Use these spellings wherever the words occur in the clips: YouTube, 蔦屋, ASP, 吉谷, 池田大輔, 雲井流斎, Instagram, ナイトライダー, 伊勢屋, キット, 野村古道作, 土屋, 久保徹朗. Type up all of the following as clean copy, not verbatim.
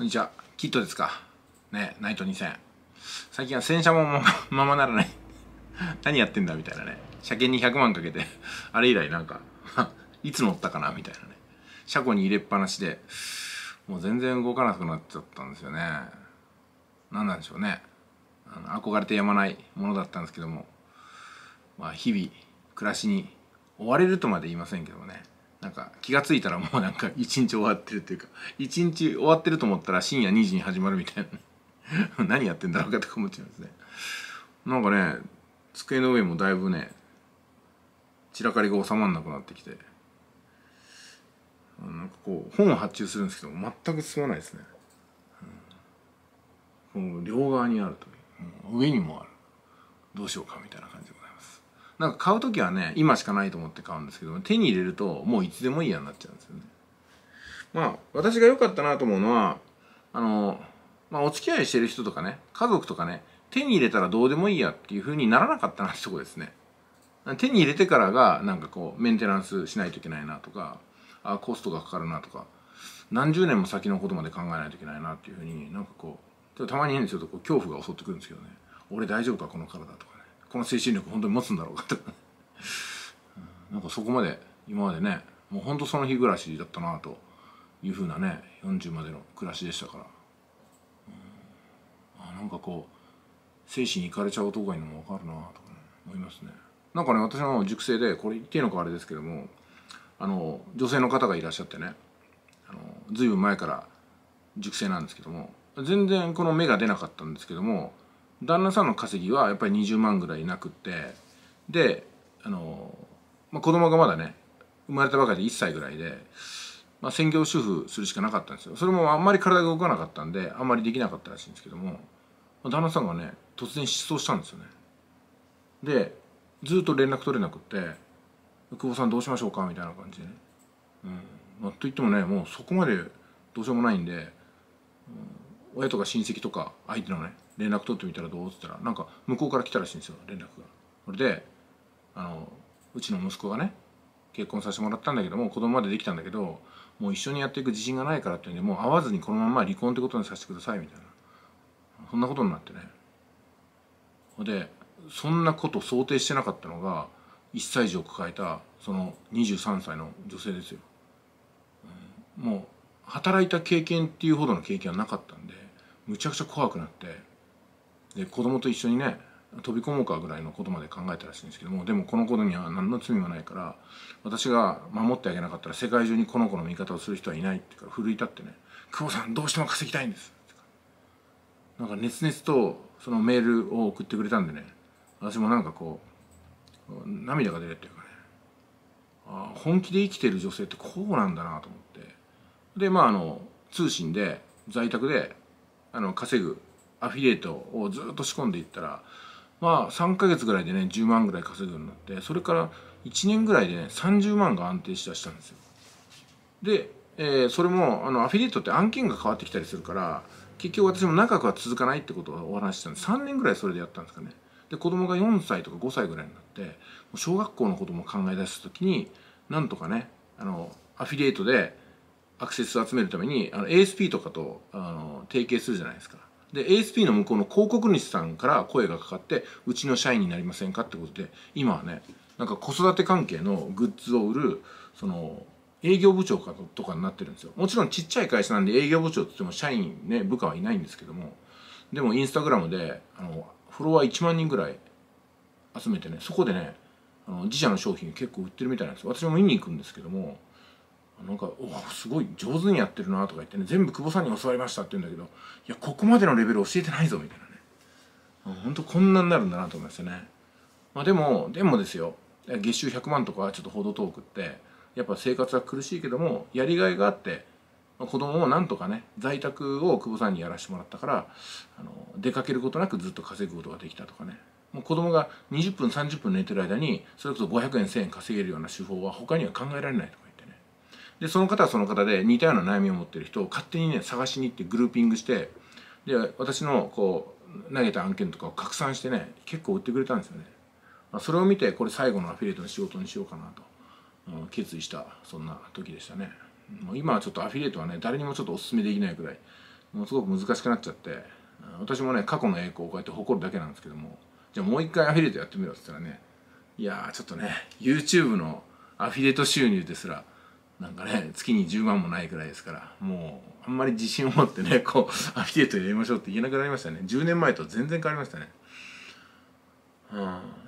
こんにちは。キットですかね、ナイト2000。最近は洗車もままならない。何やってんだみたいなね。車検に100万かけて、あれ以来なんか、いつ乗ったかなみたいなね。車庫に入れっぱなしで、もう全然動かなくなっちゃったんですよね。何なんでしょうね。憧れてやまないものだったんですけども、まあ日々、暮らしに追われるとまで言いませんけどもね。なんか気がついたらもうなんか一日終わってるっていうか、一日終わってると思ったら深夜2時に始まるみたいな、ね、何やってんだろうかとか思っちゃうんですね。なんかね、机の上もだいぶね、散らかりが収まんなくなってきて、なんかこう本を発注するんですけど全く進まないですね。もう両側にあるという、上にもある、どうしようかみたいな感じでございます。なんか買うときはね、今しかないと思って買うんですけど、手に入れるともういつでもいいやになっちゃうんですよね。まあ私が良かったなと思うのは、お付き合いしてる人とかね、家族とかね、手に入れたらどうでもいいやっていう風にならなかったなってとこですね。手に入れてからがなんかこうメンテナンスしないといけないなとか、コストがかかるなとか、何十年も先のことまで考えないといけないなっていう風に、なんかこうちょっとたまに変にするとこう恐怖が襲ってくるんですけどね。俺大丈夫かこの体とかね。この精神力本当に持つんだろうかとかなんかそこまで今までね、もう本当その日暮らしだったなというふうなね、40までの暮らしでしたから、なんかこう精神いかれちゃう男がいるのも分かるなとか、ね、思いますね。なんかね、私の塾生でこれ言っていいのかあれですけども、女性の方がいらっしゃってね、ずいぶん前から塾生なんですけども、全然この芽が出なかったんですけども、旦那さんの稼ぎはやっぱり20万ぐらいなくって、で子供がまだね生まれたばかりで1歳ぐらいで、専業主婦するしかなかったんですよ。それもあんまり体が動かなかったんであんまりできなかったらしいんですけども、旦那さんがね突然失踪したんですよね。でずっと連絡取れなくって「久保さんどうしましょうか」みたいな感じでね、と言ってもね、もうそこまでどうしようもないんで、親とか親戚とか相手のね連絡取ってみたらどうって言ったら、なんか向こうから来たらしいんですよ、連絡が。それでうちの息子がね結婚させてもらったんだけども、子供までできたんだけど、もう一緒にやっていく自信がないからっていうんで、もう会わずにこのまま離婚ってことにさせてくださいみたいな、そんなことになってね。でそんなこと想定してなかったのが1歳児を抱えたその23歳の女性ですよ。もう働いた経験っていうほどの経験はなかったんで、むちゃくちゃ怖くなって、で子供と一緒にね飛び込もうかぐらいのことまで考えたらしいんですけども、でもこの子には何の罪もないから、私が守ってあげなかったら世界中にこの子の味方をする人はいないってから奮い立ってね「久保さんどうしても稼ぎたいんです」なんか熱々とそのメールを送ってくれたんでね、私もなんかこう涙が出るっていうかね、ああ本気で生きてる女性ってこうなんだなと思って、で通信で在宅で稼ぐアフィリエイトをずっと仕込んでいったら、3ヶ月ぐらいでね10万ぐらい稼ぐようになって、それから1年ぐらいでね30万が安定しだしたんですよ。で、それもアフィリエイトって案件が変わってきたりするから、結局私も長くは続かないってことをお話ししたんで、3年ぐらいそれでやったんですかね。で子供が4歳とか5歳ぐらいになって、もう小学校のことも考え出した時に、なんとかねアフィリエイトでアクセスを集めるためにASP とかと提携するじゃないですか。で ASP の向こうの広告主さんから声がかかって、うちの社員になりませんかってことで、今はねなんか子育て関係のグッズを売るその営業部長とかになってるんですよ。もちろんちっちゃい会社なんで営業部長って言っても社員ね部下はいないんですけども、でもインスタグラムでフォロワー1万人ぐらい集めてね、そこでね自社の商品結構売ってるみたいなんですよ。私も見に行くんですけども、なんかおすごい上手にやってるなとか言ってね、全部久保さんに教わりましたって言うんだけど、いやここまでのレベル教えてないぞみたいなね、ほんとこんなになるんだなと思いましたね。でもですよ、月収100万とかはちょっとほど遠くって、やっぱ生活は苦しいけどもやりがいがあって、子供もなんとかね在宅を久保さんにやらせてもらったから、出かけることなくずっと稼ぐことができたとかね、もう子供が20分30分寝てる間にそれこそ500円1000円稼げるような手法は他には考えられないとか。でその方はその方で似たような悩みを持ってる人を勝手にね探しに行ってグルーピングして、で私のこう投げた案件とかを拡散してね結構売ってくれたんですよね。それを見てこれ最後のアフィリエイトの仕事にしようかなと決意した、そんな時でしたね。もう今はちょっとアフィリエイトはね誰にもちょっとおすすめできないくらいものすごく難しくなっちゃって、私もね過去の栄光をこうやって誇るだけなんですけども、じゃあもう一回アフィリエイトやってみろって言ったらね、いやーちょっとね YouTube のアフィリエイト収入ですらなんかね月に10万もないくらいですから、もうあんまり自信を持ってねこうアフィリエイトやりましょうって言えなくなりましたね。10年前と全然変わりましたね。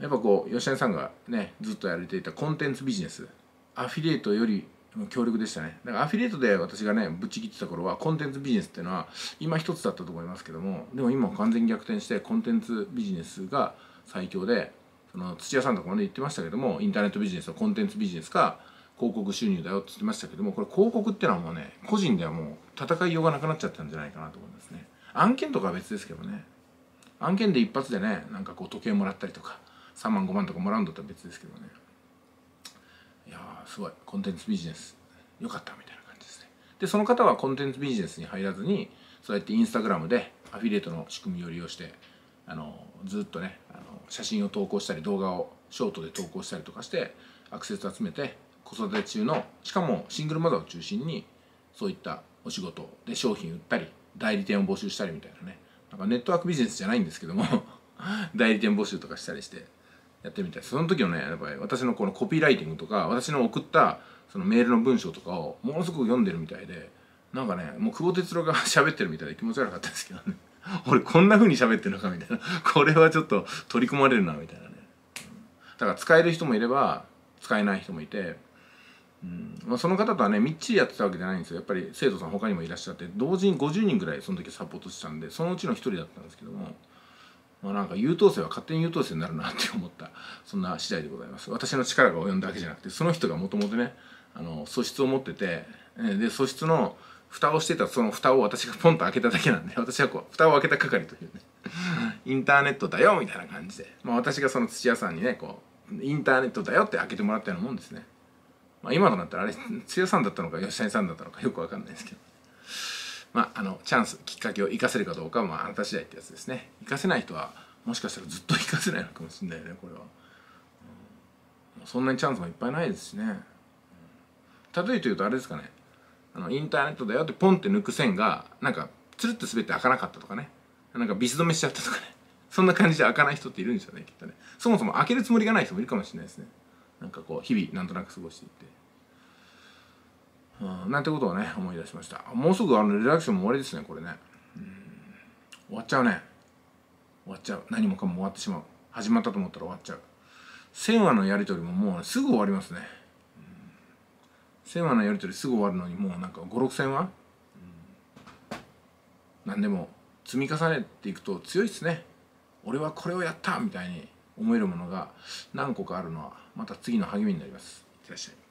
やっぱこう吉谷さんがねずっとやれていたコンテンツビジネス、アフィリエイトより強力でしたね。だからアフィリエイトで私がねぶっちぎってた頃はコンテンツビジネスっていうのは今一つだったと思いますけども、でも今完全に逆転してコンテンツビジネスが最強で、その土屋さんとかもね言ってましたけども、インターネットビジネスはコンテンツビジネスか広告収入だよって言ってましたけども、これ広告っていうのはもうね個人ではもう戦いようがなくなっちゃったんじゃないかなと思うんですね。案件とかは別ですけどね、案件で一発でねなんかこう時計もらったりとか3万5万とかもらうんだったら別ですけどね、いやーすごいコンテンツビジネスよかったみたいな感じですね。でその方はコンテンツビジネスに入らずに、そうやってインスタグラムでアフィリエイトの仕組みを利用して、ずっとね写真を投稿したり動画をショートで投稿したりとかしてアクセス集めて、子育て中のしかもシングルマザーを中心にそういったお仕事で商品売ったり代理店を募集したりみたいなね、なんかネットワークビジネスじゃないんですけども代理店募集とかしたりしてやってみたい。その時のねやっぱり私のこのコピーライティングとか私の送ったそのメールの文章とかをものすごく読んでるみたいで、なんかねもう久保哲郎が喋ってるみたいで気持ち悪かったですけどね俺こんな風に喋ってるのかみたいなこれはちょっと取り込まれるなみたいなね、だから使える人もいれば使えない人もいて、まあ、その方とはねみっちりやってたわけじゃないんですよ。やっぱり生徒さん他にもいらっしゃって、同時に50人ぐらいその時サポートしてたんで、そのうちの1人だったんですけども、まあ、なんか優等生は勝手に優等生になるなって思ったそんな次第でございます。私の力が及んだわけじゃなくて、その人がもともとね素質を持ってて、で素質の蓋をしてた、その蓋を私がポンと開けただけなんで、私はこう蓋を開けた係というねインターネットだよみたいな感じで、まあ、私がその土屋さんにねこうインターネットだよって開けてもらったようなもんですね。まあ今となったらあれ土屋さんだったのか吉谷さんだったのかよくわかんないですけど、まあチャンスきっかけを生かせるかどうかはまああなた次第ってやつですね。生かせない人はもしかしたらずっと生かせないのかもしれないよね。これはそんなにチャンスもいっぱいないですしね。例えて言うとあれですかね、インターネットだよってポンって抜く線がなんかつるっと滑って開かなかったとかね、なんかビス止めしちゃったとかね、そんな感じで開かない人っているんでしょうねきっとね。そもそも開けるつもりがない人もいるかもしれないですね。なんかこう日々なんとなく過ごしていって、なんてことをね思い出しました。もうすぐリアクションも終わりですねこれね。終わっちゃうね、終わっちゃう、何もかも終わってしまう、始まったと思ったら終わっちゃう。1000話のやり取りももう、ね、すぐ終わりますね。1000話のやり取りすぐ終わるのにもうなんか5、6000話、なんでも積み重ねていくと強いっすね。俺はこれをやったみたいに思えるものが何個かあるのはまた次の励みになります。いってらっしゃい。